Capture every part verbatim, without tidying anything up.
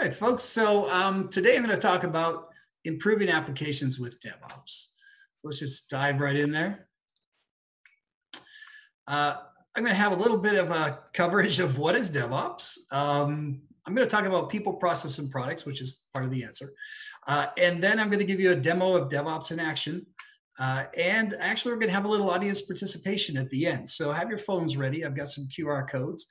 All right, folks, so um, today I'm going to talk about improving applications with DevOps. So let's just dive right in there. Uh, I'm going to have a little bit of a coverage of what is DevOps. Um, I'm going to talk about people, process, and products, which is part of the answer. Uh, and then I'm going to give you a demo of DevOps in action. Uh, and actually, we're going to have a little audience participation at the end. So have your phones ready. I've got some Q R codes.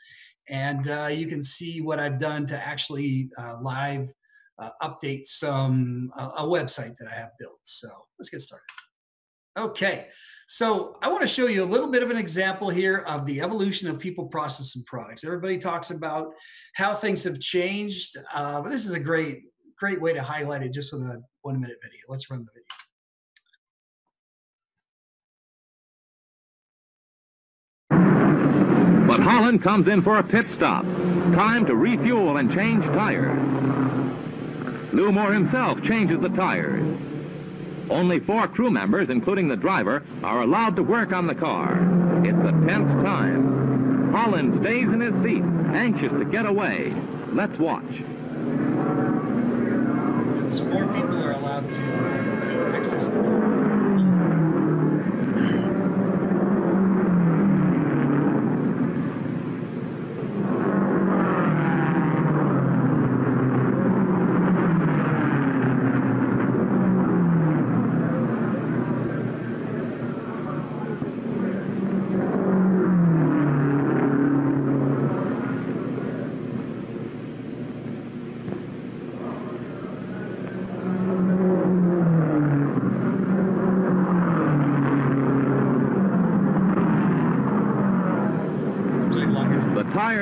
And uh, you can see what I've done to actually uh, live uh, update some uh, a website that I have built. So let's get started. Okay, so I want to show you a little bit of an example here of the evolution of people, process, and products. Everybody talks about how things have changed. Uh, but this is a great, great way to highlight it just with a one-minute video. Let's run the video. But Holland comes in for a pit stop. Time to refuel and change tires. Newmore himself changes the tires. Only four crew members, including the driver, are allowed to work on the car. It's a tense time. Holland stays in his seat, anxious to get away. Let's watch. Four people are allowed to access the car.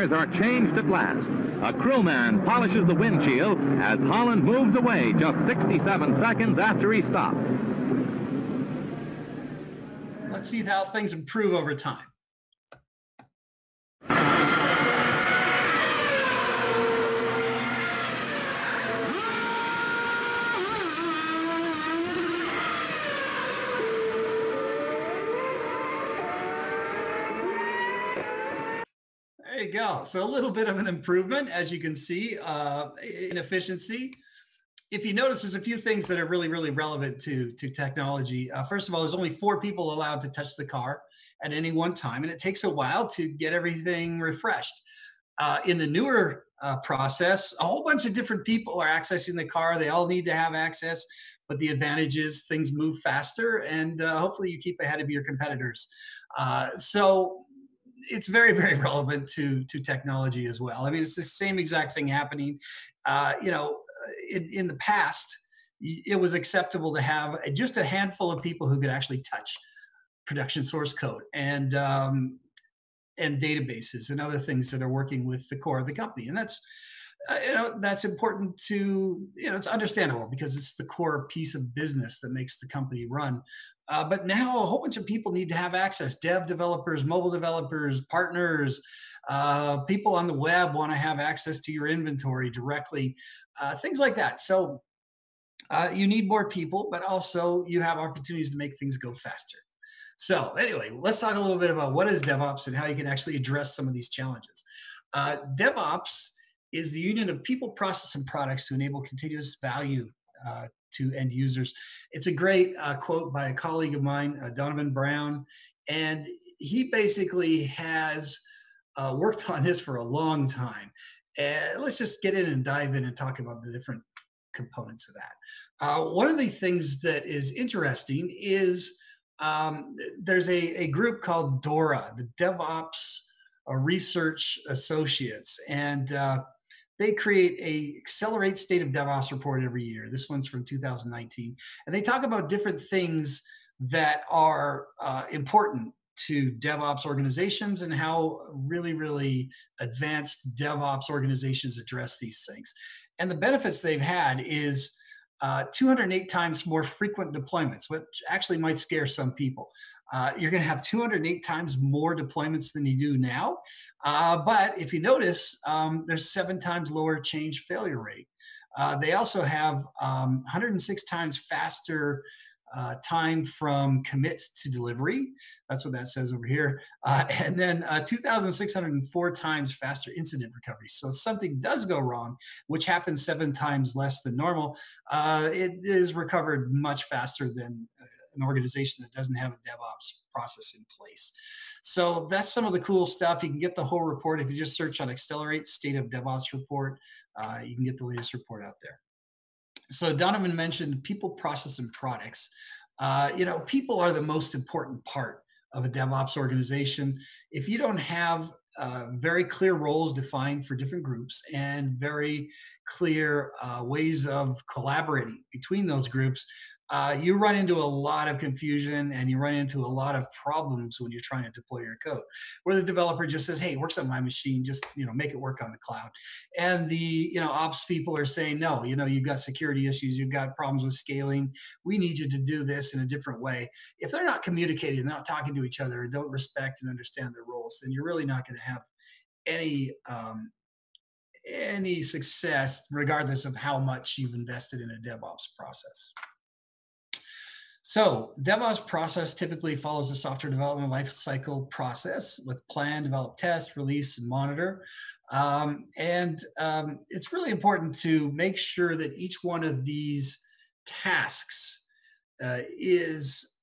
Are changed at last. A crewman polishes the windshield as Holland moves away just sixty-seven seconds after he stopped. Let's see how things improve over time. There you go. So a little bit of an improvement, as you can see, uh, in efficiency. If you notice, there's a few things that are really, really relevant to, to technology. Uh, first of all, there's only four people allowed to touch the car at any one time, and it takes a while to get everything refreshed. Uh, in the newer uh, process, a whole bunch of different people are accessing the car. They all need to have access, but the advantage is things move faster, and uh, hopefully you keep ahead of your competitors. Uh, so it's very, very relevant to, to technology as well. I mean, it's the same exact thing happening. Uh, you know, in, in the past, it was acceptable to have just a handful of people who could actually touch production source code and, um, and databases and other things that are working with the core of the company. And that's, uh, you know, that's important to, you know, it's understandable because it's the core piece of business that makes the company run. Uh, but now a whole bunch of people need to have access. Dev developers, mobile developers, partners, uh, people on the web want to have access to your inventory directly, uh, things like that. So uh, you need more people, but also you have opportunities to make things go faster. So anyway, let's talk a little bit about what is DevOps and how you can actually address some of these challenges. Uh, DevOps is the union of people, process, and products to enable continuous value uh, to end users. It's a great uh, quote by a colleague of mine, uh, Donovan Brown, and he basically has uh, worked on this for a long time. And let's just get in and dive in and talk about the different components of that. Uh, one of the things that is interesting is um, there's a, a group called DORA, the DevOps uh, Research Associates, and uh, they create a Accelerate State of DevOps report every year. This one's from two thousand nineteen. And they talk about different things that are uh, important to DevOps organizations and how really, really advanced DevOps organizations address these things. And the benefits they've had is uh, two hundred eight times more frequent deployments, which actually might scare some people. Uh, you're going to have two hundred eight times more deployments than you do now. Uh, but if you notice, um, there's seven times lower change failure rate. Uh, they also have um, one hundred six times faster uh, time from commit to delivery. That's what that says over here. Uh, and then uh, two thousand six hundred four times faster incident recovery. So if something does go wrong, which happens seven times less than normal, uh, it is recovered much faster than uh, an organization that doesn't have a DevOps process in place. So that's some of the cool stuff. You can get the whole report if you just search on Accelerate State of DevOps Report. Uh, you can get the latest report out there. So Donovan mentioned people, process, and products. Uh, you know, people are the most important part of a DevOps organization. If you don't have uh, very clear roles defined for different groups and very clear uh, ways of collaborating between those groups, Uh, you run into a lot of confusion and you run into a lot of problems when you're trying to deploy your code, where the developer just says, hey, it works on my machine, just, you know, make it work on the cloud. And the, you know, ops people are saying, no, you know, you've got security issues, you've got problems with scaling. We need you to do this in a different way. If they're not communicating, they're not talking to each other, and don't respect and understand their roles, then you're really not going to have any, um, any success, regardless of how much you've invested in a DevOps process. So DevOps process typically follows the software development lifecycle process with plan, develop, test, release, and monitor. Um, and um, it's really important to make sure that each one of these tasks uh, is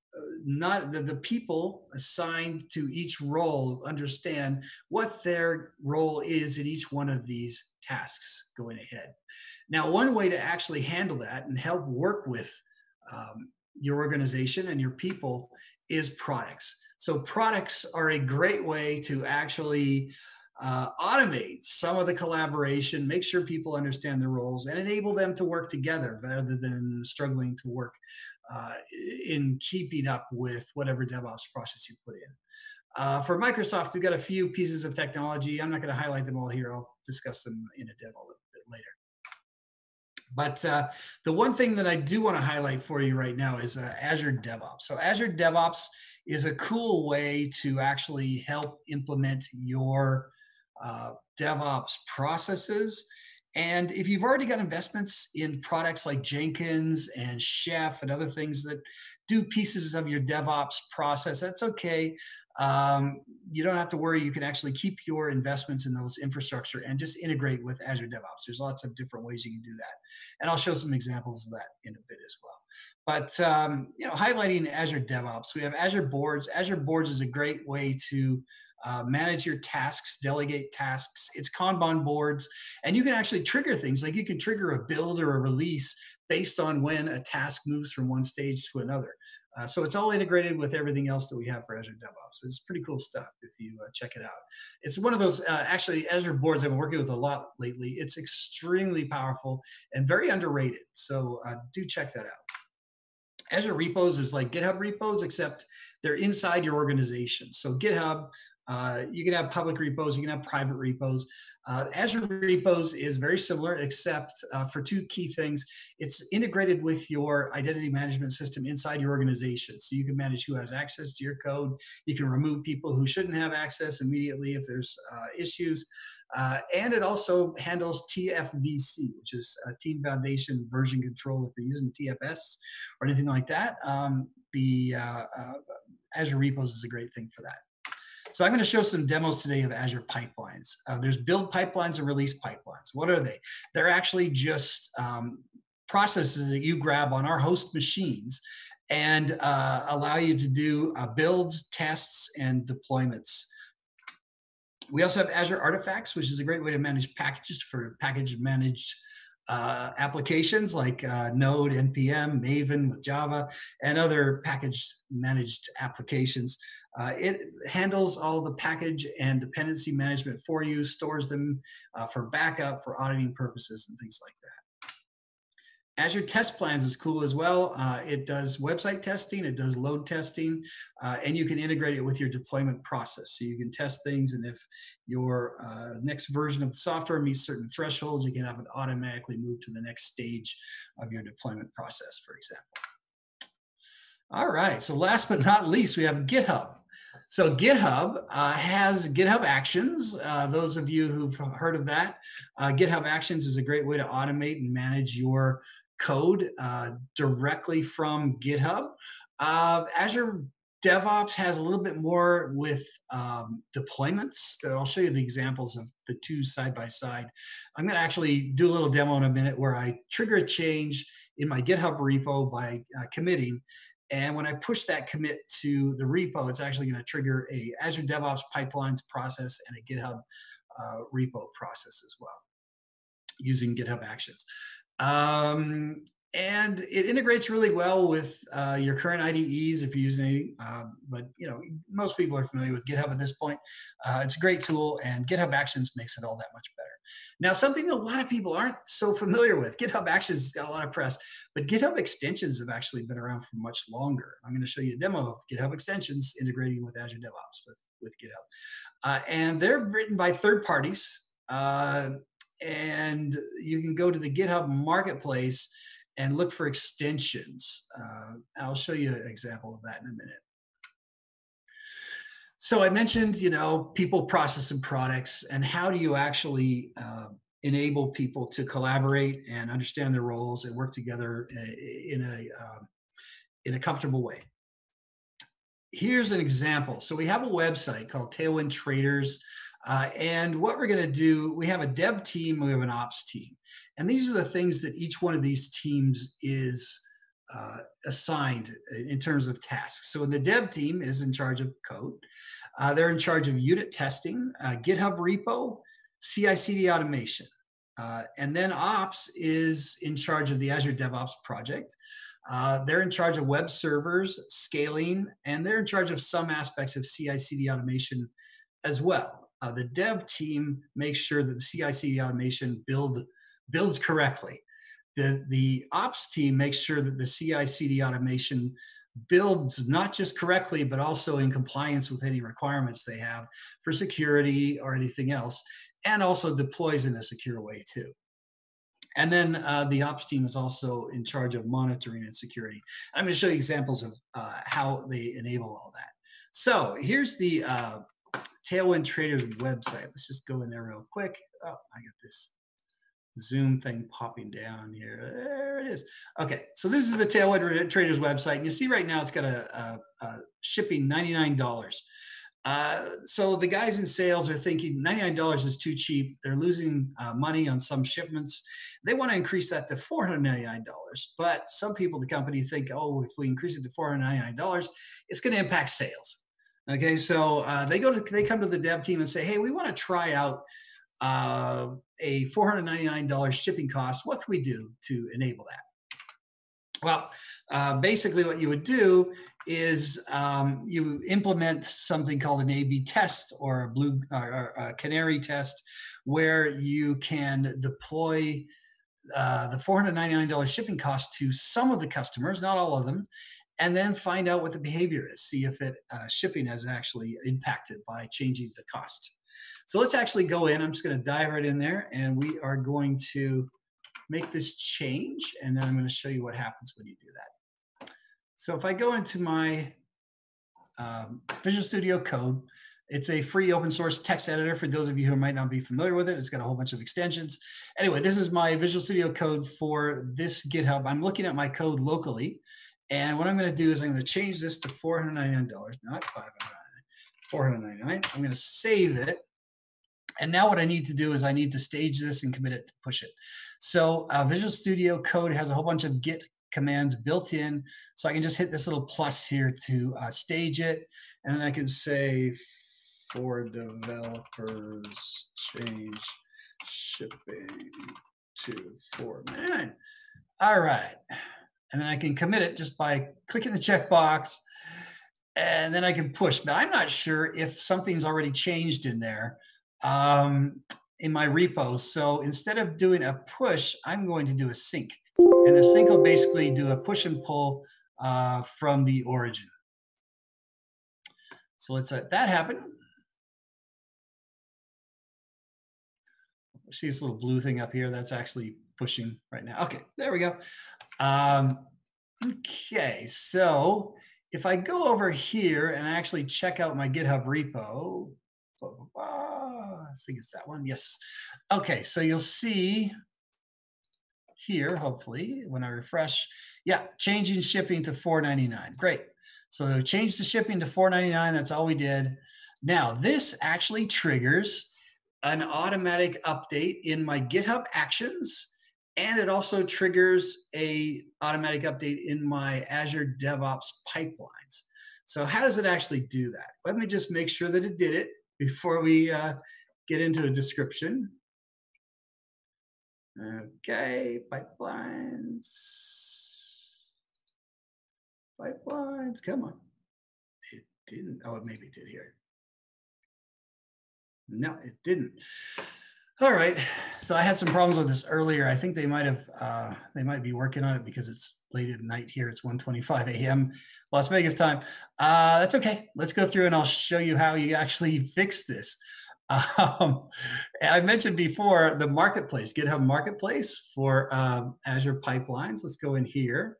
not that the people assigned to each role understand what their role is in each one of these tasks going ahead. Now, one way to actually handle that and help work with um, your organization and your people is products. So products are a great way to actually uh, automate some of the collaboration, make sure people understand their roles, and enable them to work together rather than struggling to work uh, in keeping up with whatever DevOps process you put in. Uh, for Microsoft, we've got a few pieces of technology. I'm not going to highlight them all here. I'll discuss them in a demo a little bit later. But uh, the one thing that I do want to highlight for you right now is uh, Azure DevOps. So Azure DevOps is a cool way to actually help implement your uh, DevOps processes. And if you've already got investments in products like Jenkins and Chef and other things that do pieces of your DevOps process, that's okay. Um, you don't have to worry. You can actually keep your investments in those infrastructure and just integrate with Azure DevOps. There's lots of different ways you can do that. And I'll show some examples of that in a bit as well. But, um, you know, highlighting Azure DevOps, we have Azure Boards. Azure Boards is a great way to Uh, manage your tasks, delegate tasks. It's Kanban boards, and you can actually trigger things. Like you can trigger a build or a release based on when a task moves from one stage to another. Uh, so it's all integrated with everything else that we have for Azure DevOps. It's pretty cool stuff if you uh, check it out. It's one of those, uh, actually, Azure Boards I've been working with a lot lately. It's extremely powerful and very underrated. So uh, do check that out. Azure Repos is like GitHub repos, except they're inside your organization. So GitHub, Uh, you can have public repos, you can have private repos. Uh, Azure Repos is very similar, except uh, for two key things. It's integrated with your identity management system inside your organization. So you can manage who has access to your code. You can remove people who shouldn't have access immediately if there's uh, issues. Uh, and it also handles T F V C, which is uh, Team Foundation Version Control, if you're using T F S or anything like that. Um, the uh, uh, Azure Repos is a great thing for that. So I'm going to show some demos today of Azure Pipelines. Uh, there's build pipelines and release pipelines. What are they? They're actually just um, processes that you grab on our host machines and uh, allow you to do uh, builds, tests, and deployments. We also have Azure Artifacts, which is a great way to manage packages for package managed uh, applications like uh, Node, N P M, Maven with Java, and other package managed applications. Uh, it handles all the package and dependency management for you, stores them uh, for backup, for auditing purposes, and things like that. Azure Test Plans is cool as well. Uh, it does website testing, it does load testing, uh, and you can integrate it with your deployment process. So you can test things, and if your uh, next version of the software meets certain thresholds, you can have it automatically move to the next stage of your deployment process, for example. All right, so last but not least, we have GitHub. So GitHub uh, has GitHub Actions. Uh, those of you who've heard of that, uh, GitHub Actions is a great way to automate and manage your code uh, directly from GitHub. Uh, Azure DevOps has a little bit more with um, deployments. I'll show you the examples of the two side by side. I'm going to actually do a little demo in a minute where I trigger a change in my GitHub repo by uh, committing. And when I push that commit to the repo, it's actually going to trigger a Azure DevOps pipelines process and a GitHub uh, repo process as well, using GitHub Actions. Um, And it integrates really well with uh, your current I D Es if you're using any, uh, but you know, most people are familiar with GitHub at this point. Uh, it's a great tool, and GitHub Actions makes it all that much better. Now, something that a lot of people aren't so familiar with, GitHub Actions got a lot of press, but GitHub Extensions have actually been around for much longer. I'm gonna show you a demo of GitHub Extensions integrating with Azure DevOps with, with GitHub. Uh, and they're written by third parties, uh, and you can go to the GitHub Marketplace and look for extensions. Uh, I'll show you an example of that in a minute. So I mentioned, you know, people, process, and products, and how do you actually uh, enable people to collaborate and understand their roles and work together in a, uh, in a comfortable way. Here's an example. So we have a website called Tailwind Traders. Uh, and what we're going to do, we have a dev team, we have an ops team. And these are the things that each one of these teams is uh, assigned in terms of tasks. So the dev team is in charge of code. Uh, they're in charge of unit testing, uh, GitHub repo, C I C D automation. Uh, and then ops is in charge of the Azure DevOps project. Uh, they're in charge of web servers, scaling, and they're in charge of some aspects of C I C D automation as well. Uh, the dev team makes sure that the C I C D automation build, builds correctly. The, the ops team makes sure that the C I C D automation builds not just correctly, but also in compliance with any requirements they have for security or anything else, and also deploys in a secure way too. And then uh, the ops team is also in charge of monitoring and security. I'm going to show you examples of uh, how they enable all that. So here's the uh, Tailwind Traders website. Let's just go in there real quick. Oh, I got this Zoom thing popping down here. There it is. Okay, so this is the Tailwind Traders website. And you see right now it's got a, a, a shipping ninety-nine dollars. Uh, so the guys in sales are thinking ninety-nine dollars is too cheap. They're losing uh, money on some shipments. They want to increase that to four hundred ninety-nine dollars. But some people in the company think, oh, if we increase it to four hundred ninety-nine dollars, it's going to impact sales. Okay, so uh, they go to they come to the dev team and say, "Hey, we want to try out uh, a four hundred ninety-nine dollars shipping cost. What can we do to enable that?" Well, uh, basically, what you would do is um, you implement something called an A B test or a blue or a canary test, where you can deploy uh, the four hundred ninety-nine dollars shipping cost to some of the customers, not all of them, and then find out what the behavior is, see if it uh, shipping has actually impacted by changing the cost. So let's actually go in. I'm just going to dive right in there, and we are going to make this change, and then I'm going to show you what happens when you do that. So if I go into my um, Visual Studio Code, it's a free open source text editor for those of you who might not be familiar with it. It's got a whole bunch of extensions. Anyway, this is my Visual Studio Code for this GitHub. I'm looking at my code locally. And what I'm going to do is I'm going to change this to four hundred ninety-nine dollars, not five hundred ninety-nine dollars, four hundred ninety-nine dollars. I'm going to save it. And now what I need to do is I need to stage this and commit it to push it. So uh, Visual Studio Code has a whole bunch of Git commands built in. So I can just hit this little plus here to uh, stage it. And then I can say for developers, change shipping to four ninety-nine. All right. And then I can commit it just by clicking the checkbox, and then I can push. But I'm not sure if something's already changed in there um, in my repo. So instead of doing a push, I'm going to do a sync. And the sync will basically do a push and pull uh, from the origin. So let's let that happen. See this little blue thing up here? That's actually pushing right now. Okay, there we go. Um, okay, so if I go over here and I actually check out my GitHub repo, blah, blah, blah, I think it's that one, yes. Okay, so you'll see here, hopefully, when I refresh. Yeah, changing shipping to four ninety-nine. Great. So change the shipping to four ninety-nine. That's all we did. Now, this actually triggers an automatic update in my GitHub Actions, and it also triggers a automatic update in my Azure DevOps pipelines. So how does it actually do that? Let me just make sure that it did it before we uh, get into a description. Okay, pipelines. Pipelines, come on. It didn't, oh, maybe it did here. No, it didn't. All right, so I had some problems with this earlier. I think they might have, uh, they might be working on it because it's late at night here. It's one twenty-five A M Las Vegas time. Uh, that's okay. Let's go through and I'll show you how you actually fix this. Um, I mentioned before the marketplace, GitHub Marketplace for um, Azure Pipelines. Let's go in here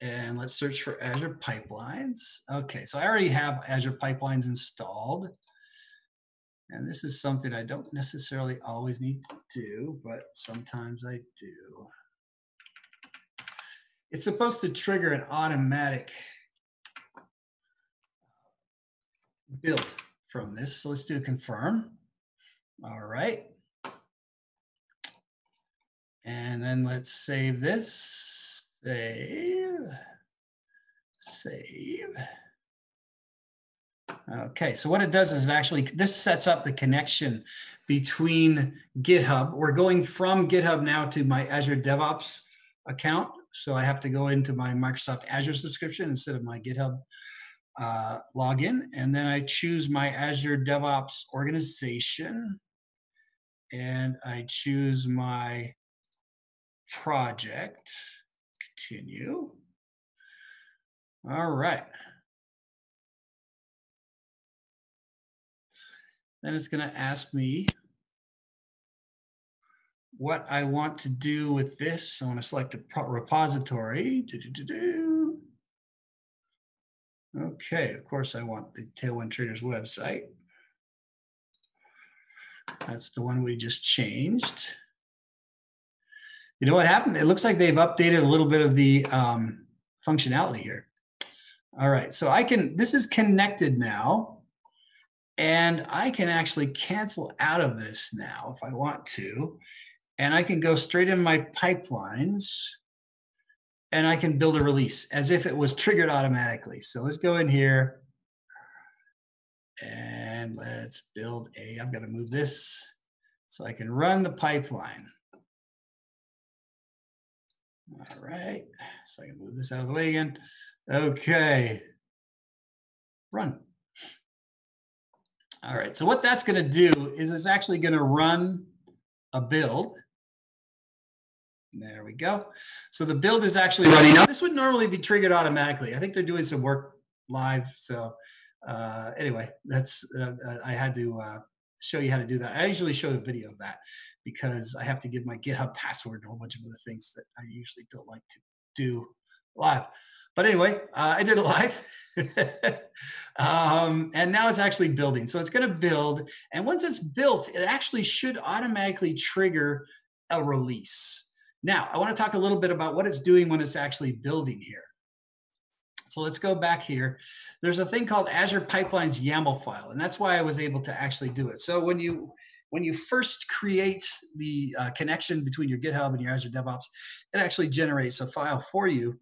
and let's search for Azure Pipelines. Okay, so I already have Azure Pipelines installed. And this is something I don't necessarily always need to do, but sometimes I do. It's supposed to trigger an automatic build from this. So let's do confirm. All right. And then let's save this. Save. Save. Okay, so what it does is it actually, this sets up the connection between GitHub. We're going from GitHub now to my Azure DevOps account. So I have to go into my Microsoft Azure subscription instead of my GitHub uh, login. And then I choose my Azure DevOps organization. And I choose my project. Continue. All right. Then it's going to ask me what I want to do with this. I want to select a repository. Do, do, do, do. Okay, of course I want the Tailwind Traders website. That's the one we just changed. You know what happened? It looks like they've updated a little bit of the um, functionality here. All right, so I can, this is connected now. And I can actually cancel out of this now if I want to. And I can go straight in my pipelines and I can build a release as if it was triggered automatically. So let's go in here and let's build a, I'm gonna move this so I can run the pipeline. All right, so I can move this out of the way again. Okay, run. All right, so what that's going to do is it's actually going to run a build. There we go. So the build is actually running. Now, this would normally be triggered automatically. I think they're doing some work live. So uh, anyway, that's uh, I had to uh, show you how to do that. I usually show a video of that because I have to give my GitHub password and a whole bunch of other things that I usually don't like to do live. But anyway, uh, I did it live. um, and now it's actually building. So it's going to build. And once it's built, it actually should automatically trigger a release. Now, I want to talk a little bit about what it's doing when it's actually building here. So let's go back here. There's a thing called Azure Pipelines YAML file. And that's why I was able to actually do it. So when you... When you first create the uh, connection between your GitHub and your Azure DevOps, it actually generates a file for you.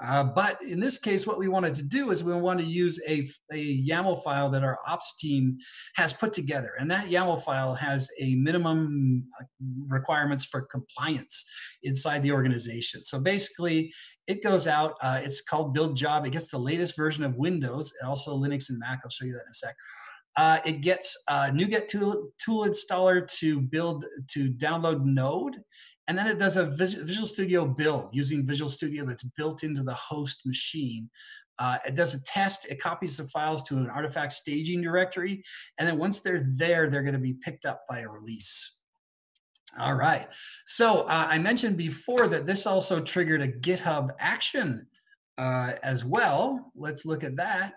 Uh, but in this case, what we wanted to do is we want to use a, a YAML file that our ops team has put together. And that YAML file has a minimum requirements for compliance inside the organization. So basically, it goes out. Uh, it's called build job. It gets the latest version of Windows, also Linux and Mac. I'll show you that in a sec. Uh, it gets a NuGet tool, tool installer to build, to download Node. And then it does a Visual Studio build using Visual Studio that's built into the host machine. Uh, it does a test. It copies the files to an artifact staging directory. And then once they're there, they're going to be picked up by a release. All right. So uh, I mentioned before that this also triggered a GitHub action uh, as well. Let's look at that.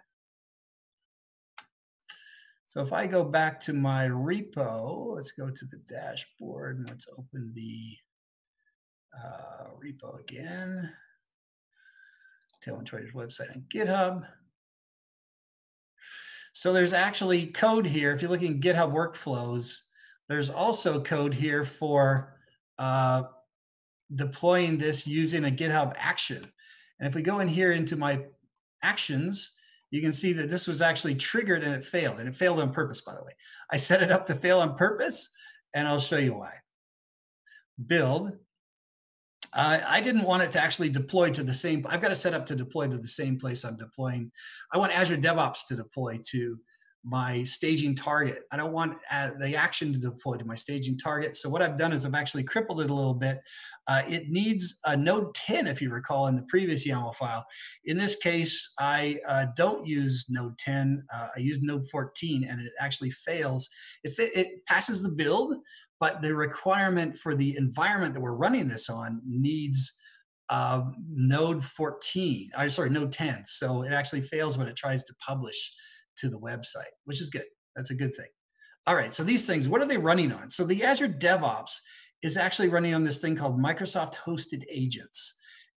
So if I go back to my repo, let's go to the dashboard and let's open the uh, repo again, Tailwind Traders website and GitHub. So there's actually code here. If you're looking at GitHub workflows, there's also code here for uh, deploying this using a GitHub action. And if we go in here into my actions, you can see that this was actually triggered and it failed. And it failed on purpose, by the way. I set it up to fail on purpose, and I'll show you why. Build. Uh, I didn't want it to actually deploy to the same. I've got to set up to deploy to the same place I'm deploying. I want Azure DevOps to deploy to my staging target. I don't want uh, the action to deploy to my staging target. So what I've done is I've actually crippled it a little bit. Uh, it needs a node ten, if you recall, in the previous YAML file. In this case, I uh, don't use node ten. Uh, I use node fourteen, and it actually fails. If it, it passes the build, but the requirement for the environment that we're running this on needs uh, node fourteen. I'm sorry, node ten. So it actually fails when it tries to publish to the website, which is good. That's a good thing. All right, so these things, what are they running on? So the Azure DevOps is actually running on this thing called Microsoft Hosted Agents.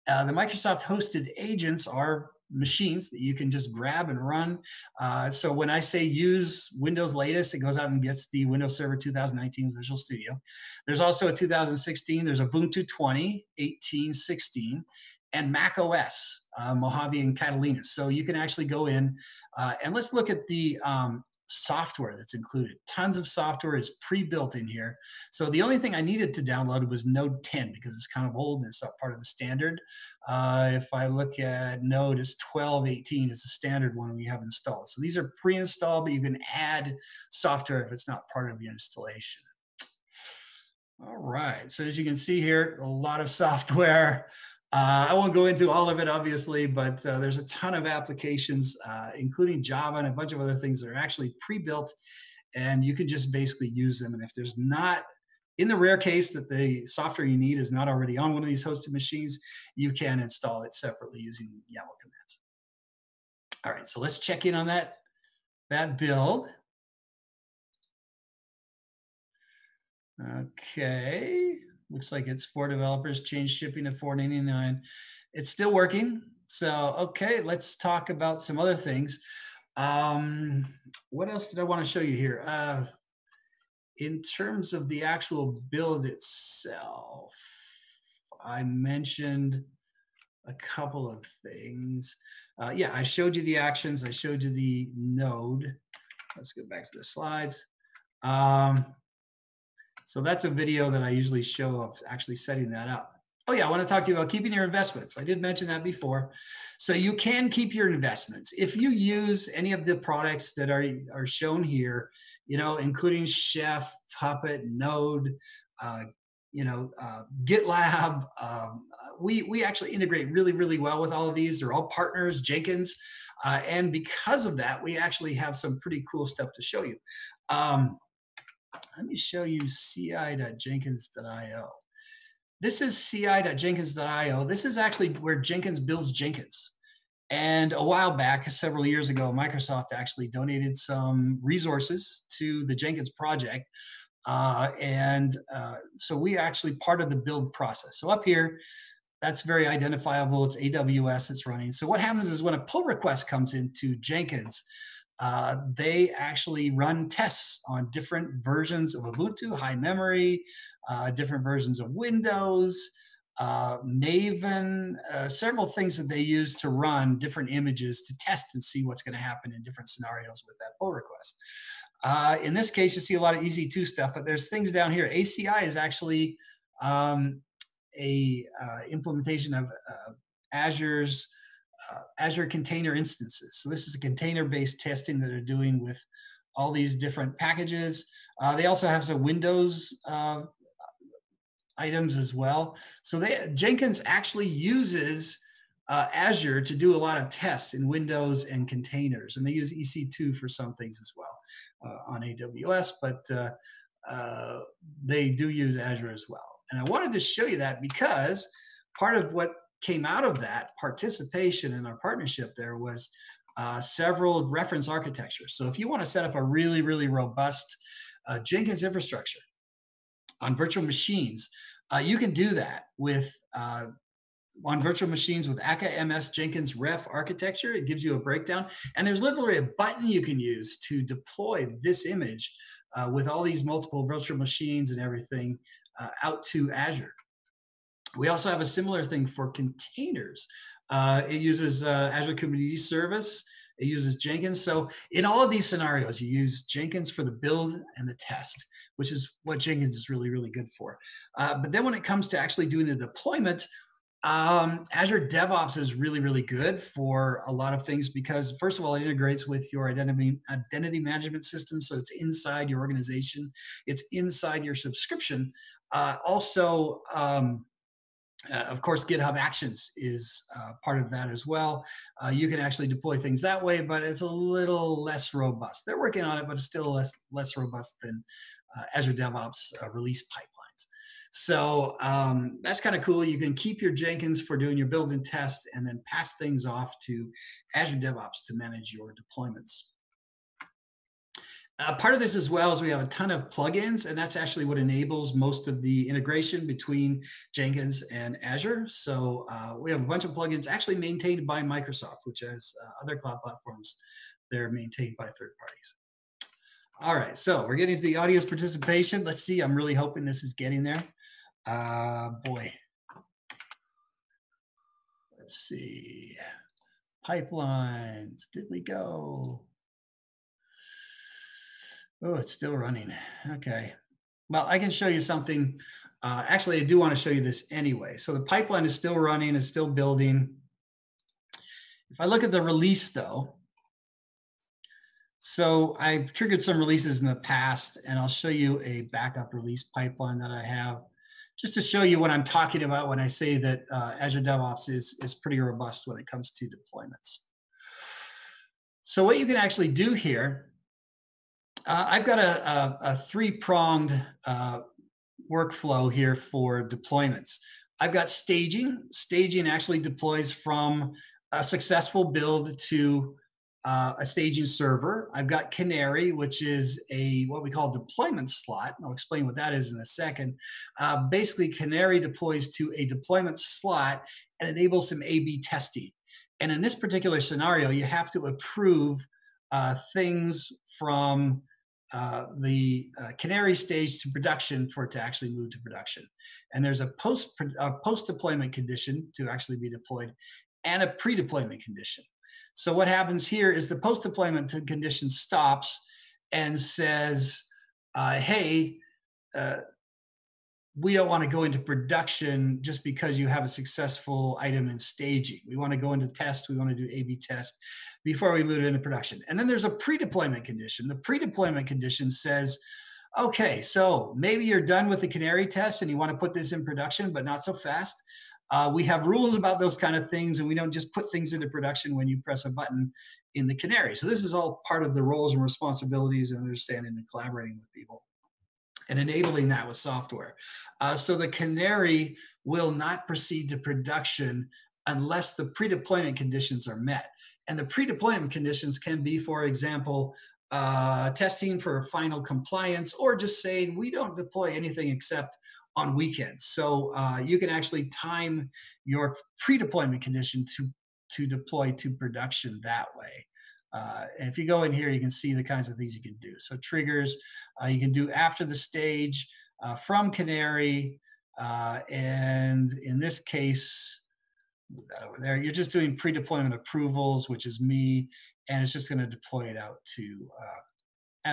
Uh, the Microsoft Hosted Agents are machines that you can just grab and run. Uh, so when I say use Windows latest, it goes out and gets the Windows Server two thousand nineteen Visual Studio. There's also a two thousand sixteen, there's Ubuntu twenty, eighteen, sixteen, and Mac O S, uh, Mojave and Catalina. So you can actually go in uh, and let's look at the um, software that's included. Tons of software is pre-built in here. So the only thing I needed to download was node ten because it's kind of old and it's not part of the standard. Uh, if I look at node, it's twelve, eighteen is the standard one we have installed. So these are pre-installed, but you can add software if it's not part of your installation. All right, so as you can see here, a lot of software. Uh, I won't go into all of it, obviously, but uh, there's a ton of applications, uh, including Java and a bunch of other things that are actually pre-built, and you can just basically use them. And if there's not, in the rare case that the software you need is not already on one of these hosted machines, you can install it separately using YAML commands. All right, so let's check in on that, that build. Okay. Looks like it's four developers, changed shipping to four ninety-nine. It's still working. So, okay, let's talk about some other things. Um, what else did I want to show you here? Uh, in terms of the actual build itself, I mentioned a couple of things. Uh, yeah, I showed you the actions. I showed you the node. Let's go back to the slides. Um, So that's a video that I usually show of actually setting that up. Oh yeah, I want to talk to you about keeping your investments. I did mention that before. So you can keep your investments. If you use any of the products that are, are shown here, you know, including Chef, Puppet, Node, uh, you know, uh, GitLab, um, we, we actually integrate really, really well with all of these. They're all partners, Jenkins. Uh, and because of that, we actually have some pretty cool stuff to show you. Um, Let me show you C I dot jenkins dot i o. This is C I dot jenkins dot i o. This is actually where Jenkins builds Jenkins. And a while back, several years ago, Microsoft actually donated some resources to the Jenkins project. Uh, and uh, so we actually part of the build process. So up here, that's very identifiable. It's A W S that's running. So what happens is when a pull request comes into Jenkins, Uh, they actually run tests on different versions of Ubuntu, high memory, uh, different versions of Windows, uh, Maven, uh, several things that they use to run different images to test and see what's going to happen in different scenarios with that pull request. Uh, in this case, you see a lot of E C two stuff, but there's things down here. A C I is actually um, a uh, implementation of uh, Azure's Uh, Azure container instances. So this is a container-based testing that they're doing with all these different packages. Uh, they also have some Windows uh, items as well. So they, Jenkins actually uses uh, Azure to do a lot of tests in Windows and containers, and they use E C two for some things as well uh, on A W S, but uh, uh, they do use Azure as well. And I wanted to show you that because part of what came out of that participation in our partnership there was uh, several reference architectures. So if you want to set up a really, really robust uh, Jenkins infrastructure on virtual machines, Uh, you can do that with uh, on virtual machines with A C A dot M S Jenkins ref architecture. It gives you a breakdown. And there's literally a button you can use to deploy this image uh, with all these multiple virtual machines and everything uh, out to Azure. We also have a similar thing for containers. Uh, it uses uh, Azure Kubernetes Service. It uses Jenkins. So in all of these scenarios, you use Jenkins for the build and the test, which is what Jenkins is really, really good for. Uh, but then when it comes to actually doing the deployment, um, Azure DevOps is really, really good for a lot of things because, first of all, it integrates with your identity, identity management system. So it's inside your organization. It's inside your subscription. Uh, also, um, Uh, of course, GitHub Actions is uh, part of that as well. Uh, you can actually deploy things that way, but it's a little less robust. They're working on it, but it's still less, less robust than uh, Azure DevOps uh, release pipelines. So um, that's kind of cool. You can keep your Jenkins for doing your build and test and then pass things off to Azure DevOps to manage your deployments. Uh, part of this as well is we have a ton of plugins, and that's actually what enables most of the integration between Jenkins and Azure. So uh, we have a bunch of plugins actually maintained by Microsoft, which has uh, other cloud platforms. They're maintained by third parties. All right, so we're getting to the audience participation. Let's see, I'm really hoping this is getting there. Uh, boy. Let's see. Pipelines, did we go? Oh, it's still running. Okay. Well, I can show you something. Uh, actually, I do want to show you this anyway. So the pipeline is still running, it's still building. If I look at the release though, so I've triggered some releases in the past, and I'll show you a backup release pipeline that I have just to show you what I'm talking about when I say that uh, Azure DevOps is, is pretty robust when it comes to deployments. So what you can actually do here, Uh, I've got a, a, a three-pronged uh, workflow here for deployments. I've got staging. Staging actually deploys from a successful build to uh, a staging server. I've got Canary, which is a what we call deployment slot. And I'll explain what that is in a second. Uh, basically, Canary deploys to a deployment slot and enables some A B testing. And in this particular scenario, you have to approve uh, things from Uh, the uh, Canary stage to production for it to actually move to production. And there's a post, a post-deployment condition to actually be deployed and a pre-deployment condition. So what happens here is the post-deployment condition stops and says, uh, hey, uh, we don't want to go into production just because you have a successful item in staging. We want to go into test, we want to do A B test before we move it into production. And then there's a pre-deployment condition. The pre-deployment condition says, okay, so maybe you're done with the Canary test and you want to put this in production, but not so fast. Uh, we have rules about those kind of things, and we don't just put things into production when you press a button in the Canary. So this is all part of the roles and responsibilities and understanding and collaborating with people and enabling that with software. Uh, so the Canary will not proceed to production unless the pre-deployment conditions are met. And the pre-deployment conditions can be, for example, uh, testing for final compliance, or just saying we don't deploy anything except on weekends. So uh, you can actually time your pre-deployment condition to, to deploy to production that way. Uh, and if you go in here, you can see the kinds of things you can do. So triggers, uh, you can do after the stage, uh, from Canary, uh, and in this case, move that over there. You're just doing pre-deployment approvals, which is me, and it's just going to deploy it out to uh,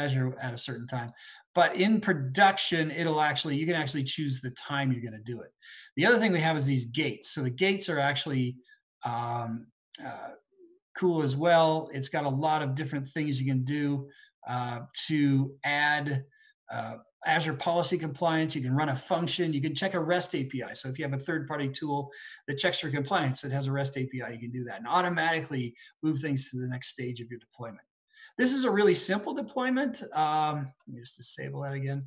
Azure at a certain time. But in production, it'll actually, you can actually choose the time you're going to do it. The other thing we have is these gates. So the gates are actually um, uh, cool as well. It's got a lot of different things you can do uh, to add uh, Azure policy compliance. You can run a function, you can check a REST A P I. So if you have a third-party tool that checks for compliance that has a REST A P I, you can do that and automatically move things to the next stage of your deployment. This is a really simple deployment. Um, let me just disable that again.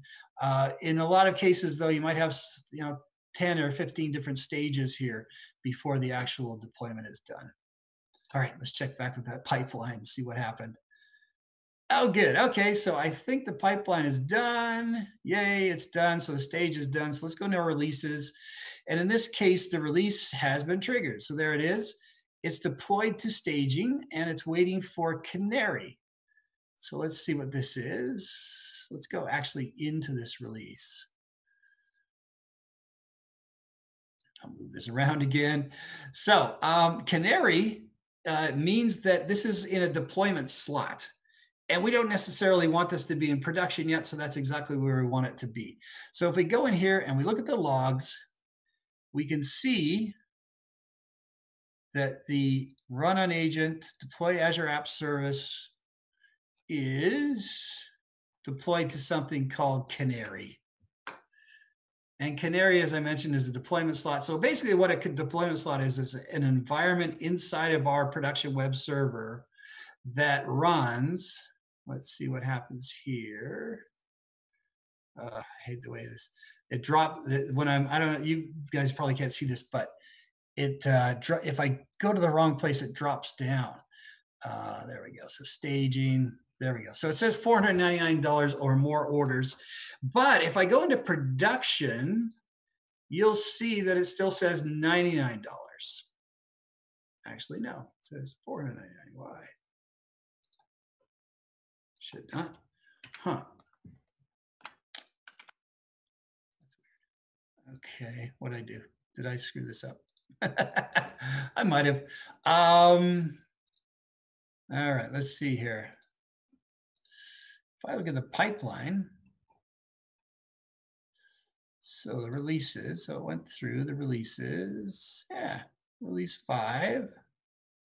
Uh, in a lot of cases though, you might have, you know, ten or fifteen different stages here before the actual deployment is done. All right, let's check back with that pipeline and see what happened. Oh, good. Okay, so I think the pipeline is done. Yay, it's done. So the stage is done. So let's go into our releases. And in this case, the release has been triggered. So there it is. It's deployed to staging, and it's waiting for Canary. So let's see what this is. Let's go actually into this release. I'll move this around again. So um, Canary uh, means that this is in a deployment slot. And we don't necessarily want this to be in production yet, so that's exactly where we want it to be. So if we go in here and we look at the logs, we can see that the run on agent deploy Azure App Service is deployed to something called Canary. And Canary, as I mentioned, is a deployment slot. So basically what a deployment slot is, is an environment inside of our production web server that runs. Let's see what happens here. Uh, I hate the way this, it dropped when I'm, I don't know, you guys probably can't see this, but it, uh, if I go to the wrong place, it drops down. Uh, there we go. So staging, there we go. So it says four hundred ninety-nine dollars or more orders. But if I go into production, you'll see that it still says ninety-nine dollars. Actually, no, it says four hundred ninety-nine dollars. Why? Should not. Huh. Okay, what did I do? Did I screw this up? I might have. Um, all right, let's see here. If I look at the pipeline, so the releases, so it went through the releases. Yeah, release five.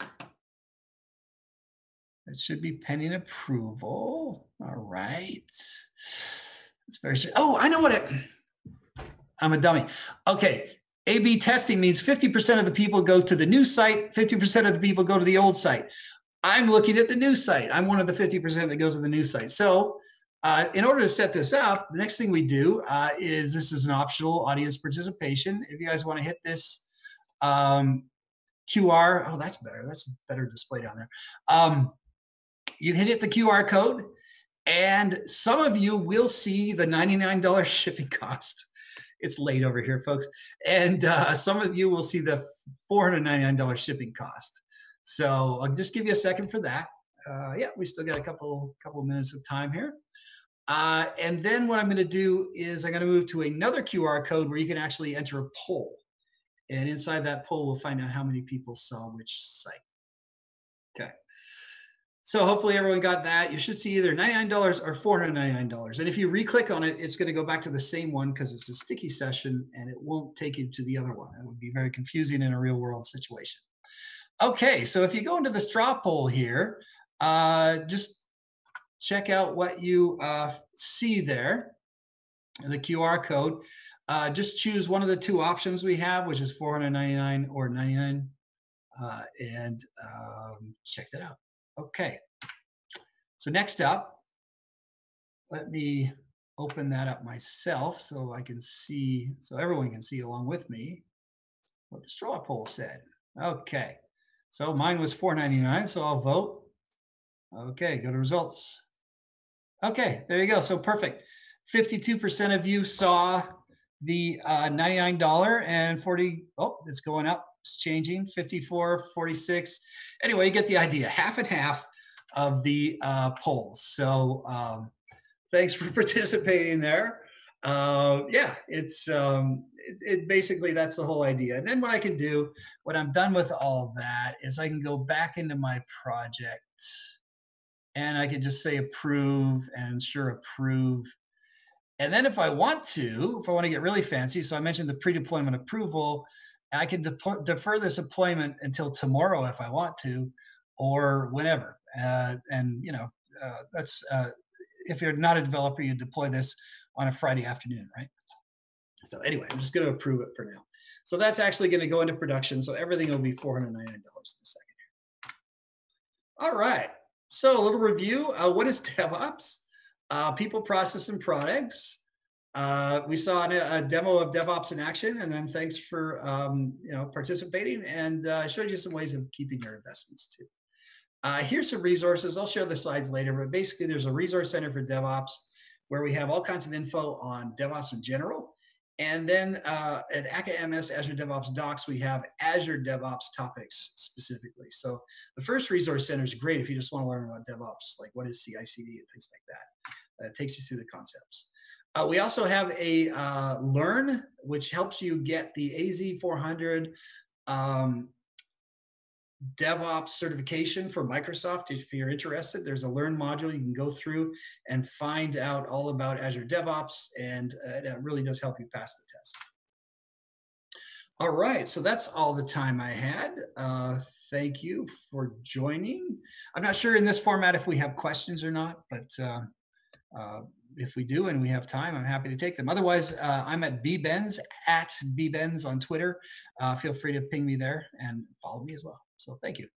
It should be pending approval. All right. It's very, oh, I know what it, I'm a dummy. Okay. A B testing means fifty percent of the people go to the new site, fifty percent of the people go to the old site. I'm looking at the new site. I'm one of the fifty percent that goes to the new site. So uh, in order to set this up, the next thing we do uh, is, this is an optional audience participation. If you guys want to hit this um, Q R, oh, that's better. That's better display down there. Um, You hit it, the Q R code, and some of you will see the ninety-nine dollar shipping cost. It's late over here, folks. And uh, some of you will see the four hundred ninety-nine dollar shipping cost. So I'll just give you a second for that. Uh, yeah, we still got a couple, couple minutes of time here. Uh, and then what I'm going to do is I'm going to move to another Q R code where you can actually enter a poll. And inside that poll, we'll find out how many people saw which site. Okay. So hopefully everyone got that. You should see either ninety-nine dollars or four hundred ninety-nine dollars. And if you re-click on it, it's going to go back to the same one because it's a sticky session and it won't take you to the other one. That would be very confusing in a real world situation. Okay, so if you go into this straw poll here, uh, just check out what you uh, see there, the Q R code. Uh, just choose one of the two options we have, which is four hundred ninety-nine dollars or ninety-nine dollars, uh, and um, check that out. Okay, so next up, let me open that up myself so I can see, so everyone can see along with me what the straw poll said. Okay, so mine was four ninety-nine, so I'll vote. Okay, go to results. Okay, there you go, so perfect. fifty-two percent of you saw the uh, ninety-nine dollar and forty, oh, it's going up. It's changing, fifty-four, forty-six. Anyway, you get the idea, half and half of the uh, polls. So um, thanks for participating there. Uh, yeah, it's um, it, it basically, that's the whole idea. And then what I can do, when I'm done with all that, is I can go back into my project and I can just say approve and sure approve. And then if I want to, if I want to get really fancy, so I mentioned the pre-deployment approval, I can defer this deployment until tomorrow if I want to, or whenever. Uh, and you know, uh, that's uh, if you're not a developer, you deploy this on a Friday afternoon, right? So anyway, I'm just going to approve it for now. So that's actually going to go into production. So everything will be four hundred ninety-nine dollars in a second here. All right. So a little review. Uh, what is DevOps? Uh, people, process, and products. Uh, we saw a, a demo of DevOps in action, and then thanks for um, you know participating, and I uh, showed you some ways of keeping your investments too. Uh, here's some resources. I'll share the slides later, but basically there's a resource center for DevOps where we have all kinds of info on DevOps in general. And then uh, at A C A dot M S Azure DevOps Docs, we have Azure DevOps topics specifically. So the first resource center is great if you just want to learn about DevOps, like what is C I C D and things like that. Uh, it takes you through the concepts. Uh, we also have a uh, Learn, which helps you get the A Z four hundred um, DevOps certification for Microsoft. If you're interested, there's a Learn module you can go through and find out all about Azure DevOps, and uh, it really does help you pass the test. All right, so that's all the time I had. Uh, thank you for joining. I'm not sure in this format if we have questions or not, but uh, uh, if we do and we have time, I'm happy to take them. Otherwise, uh, I'm at bbenz, at bbenz on Twitter. Uh, feel free to ping me there and follow me as well. So thank you.